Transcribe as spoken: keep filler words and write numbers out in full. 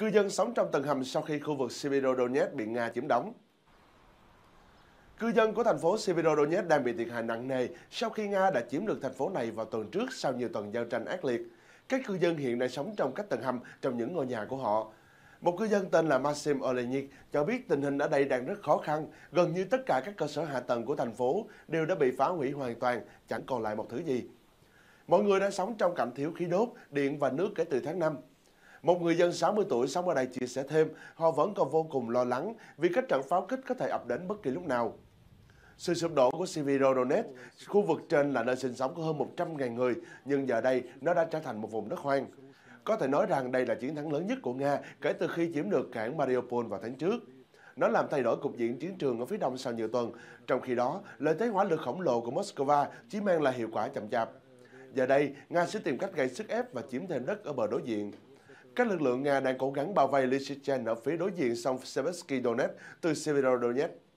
Cư dân sống trong tầng hầm sau khi khu vực Sievierodonetsk bị Nga chiếm đóng. Cư dân của thành phố Sievierodonetsk đang bị thiệt hại nặng nề sau khi Nga đã chiếm được thành phố này vào tuần trước sau nhiều tuần giao tranh ác liệt. Các cư dân hiện đang sống trong các tầng hầm trong những ngôi nhà của họ. Một cư dân tên là Maxim Olenik cho biết tình hình ở đây đang rất khó khăn, gần như tất cả các cơ sở hạ tầng của thành phố đều đã bị phá hủy hoàn toàn, chẳng còn lại một thứ gì. Mọi người đã sống trong cảnh thiếu khí đốt, điện và nước kể từ tháng năm. Một người dân sáu mươi tuổi sống ở đây chia sẻ thêm, họ vẫn còn vô cùng lo lắng vì các trận pháo kích có thể ập đến bất kỳ lúc nào. Sự sụp đổ của Sievierodonetsk, khu vực trên là nơi sinh sống của hơn một trăm nghìn người, nhưng giờ đây nó đã trở thành một vùng đất hoang. Có thể nói rằng đây là chiến thắng lớn nhất của Nga kể từ khi chiếm được cảng Mariupol vào tháng trước. Nó làm thay đổi cục diện chiến trường ở phía đông sau nhiều tuần, trong khi đó lợi thế hỏa lực khổng lồ của Moscow chỉ mang lại hiệu quả chậm chạp. Giờ đây, Nga sẽ tìm cách gây sức ép và chiếm thêm đất ở bờ đối diện. Các lực lượng Nga đang cố gắng bao vây Lysychansk ở phía đối diện sông Siversky Donets từ Sievierodonetsk.